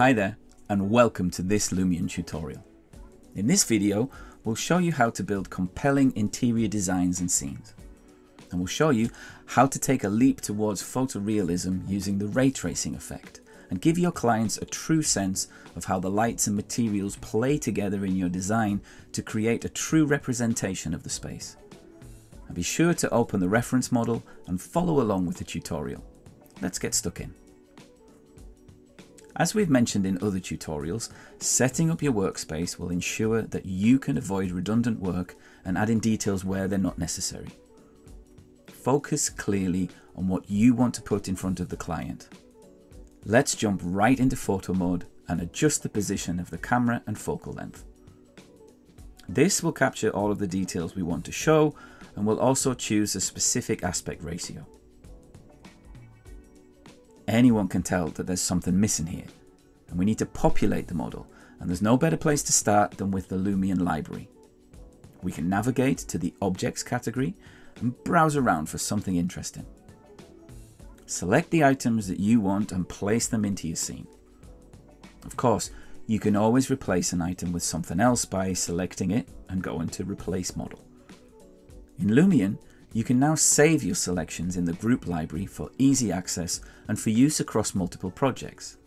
Hi there and welcome to this Lumion tutorial. In this video we'll show you how to build compelling interior designs and scenes, and we'll show you how to take a leap towards photorealism using the ray tracing effect and give your clients a true sense of how the lights and materials play together in your design to create a true representation of the space. And be sure to open the reference model and follow along with the tutorial. Let's get stuck in. As we've mentioned in other tutorials, setting up your workspace will ensure that you can avoid redundant work and add in details where they're not necessary. Focus clearly on what you want to put in front of the client. Let's jump right into photo mode and adjust the position of the camera and focal length. This will capture all of the details we want to show, and we'll also choose a specific aspect ratio. Anyone can tell that there's something missing here, and we need to populate the model, and there's no better place to start than with the Lumion library. We can navigate to the Objects category and browse around for something interesting. Select the items that you want and place them into your scene. Of course, you can always replace an item with something else by selecting it and going to Replace Model. In Lumion, you can now save your selections in the group library for easy access and for use across multiple projects.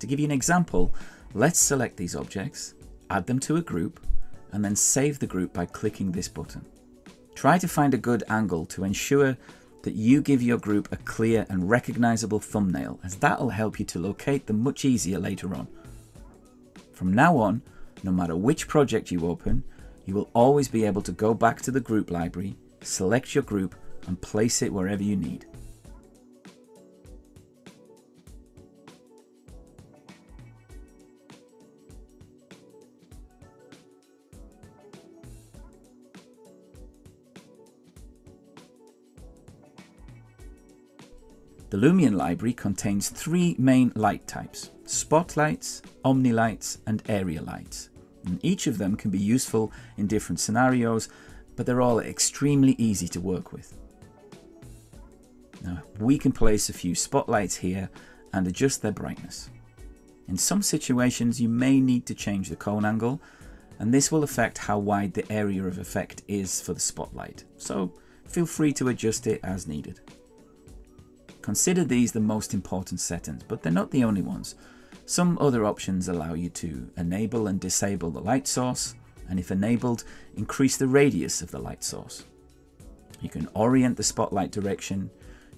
To give you an example, let's select these objects, add them to a group, and then save the group by clicking this button. Try to find a good angle to ensure that you give your group a clear and recognizable thumbnail, as that'll help you to locate them much easier later on. From now on, no matter which project you open, you will always be able to go back to the group library, select your group, and place it wherever you need. The Lumion library contains three main light types: spotlights, omnilights, and area lights. And each of them can be useful in different scenarios, but they're all extremely easy to work with. Now, we can place a few spotlights here and adjust their brightness. In some situations, you may need to change the cone angle, and this will affect how wide the area of effect is for the spotlight. So feel free to adjust it as needed. Consider these the most important settings, but they're not the only ones. Some other options allow you to enable and disable the light source, and if enabled, increase the radius of the light source. You can orient the spotlight direction,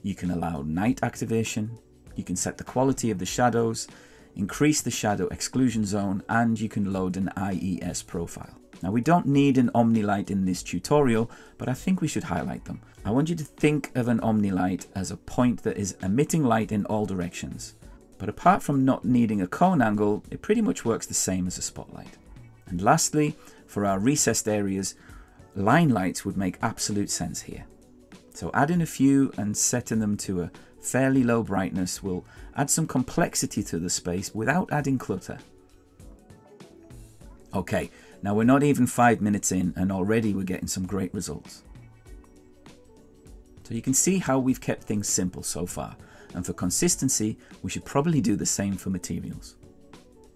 you can allow night activation, you can set the quality of the shadows, increase the shadow exclusion zone, and you can load an IES profile. Now, we don't need an omnilight in this tutorial, but I think we should highlight them. I want you to think of an omnilight as a point that is emitting light in all directions. But apart from not needing a cone angle, it pretty much works the same as a spotlight. And lastly, for our recessed areas, line lights would make absolute sense here. So adding a few and setting them to a fairly low brightness will add some complexity to the space without adding clutter. Okay. Now, we're not even 5 minutes in and already we're getting some great results. So you can see how we've kept things simple so far, and for consistency we should probably do the same for materials.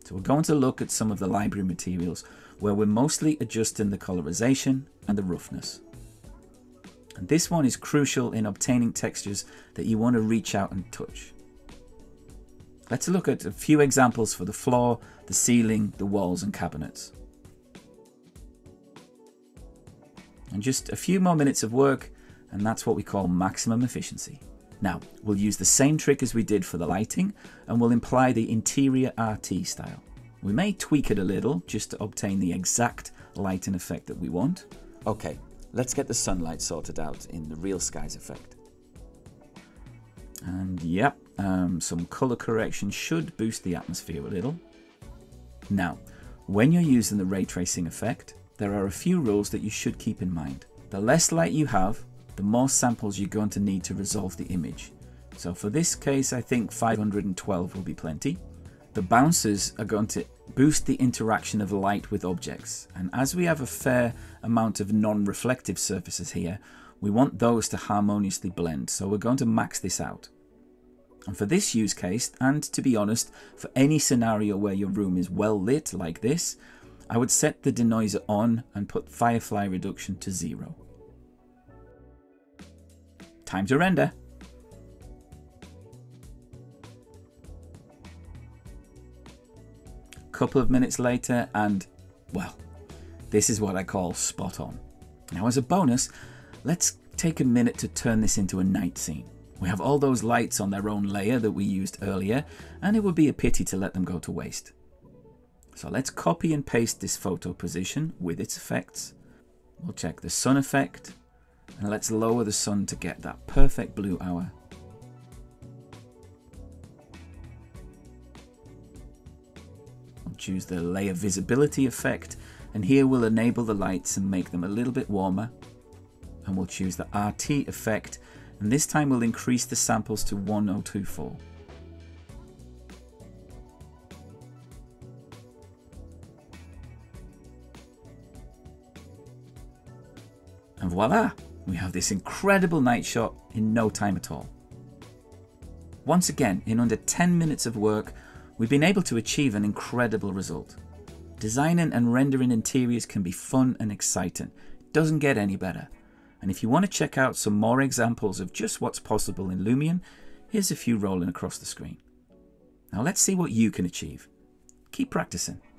So we're going to look at some of the library materials where we're mostly adjusting the colorization and the roughness. And this one is crucial in obtaining textures that you want to reach out and touch. Let's look at a few examples for the floor, the ceiling, the walls and cabinets. And just a few more minutes of work, and that's what we call maximum efficiency. Now, we'll use the same trick as we did for the lighting, and we'll imply the interior RT style. We may tweak it a little just to obtain the exact light and effect that we want. Okay, let's get the sunlight sorted out in the real skies effect. And yep, some color correction should boost the atmosphere a little. Now, when you're using the ray tracing effect, there are a few rules that you should keep in mind. The less light you have, the more samples you're going to need to resolve the image. So for this case, I think 512 will be plenty. The bounces are going to boost the interaction of light with objects. And as we have a fair amount of non-reflective surfaces here, we want those to harmoniously blend. So we're going to max this out. And for this use case, and to be honest, for any scenario where your room is well lit like this, I would set the denoiser on and put firefly reduction to 0. Time to render. Couple of minutes later and, well, this is what I call spot on. Now as a bonus, let's take a minute to turn this into a night scene. We have all those lights on their own layer that we used earlier, and it would be a pity to let them go to waste. So let's copy and paste this photo position with its effects. We'll check the sun effect, and let's lower the sun to get that perfect blue hour. We'll choose the layer visibility effect, and here we'll enable the lights and make them a little bit warmer. And we'll choose the RT effect, and this time we'll increase the samples to 1024. And voila, we have this incredible night shot in no time at all. Once again, in under 10 minutes of work, we've been able to achieve an incredible result. Designing and rendering interiors can be fun and exciting. It doesn't get any better. And if you want to check out some more examples of just what's possible in Lumion, here's a few rolling across the screen. Now let's see what you can achieve. Keep practicing.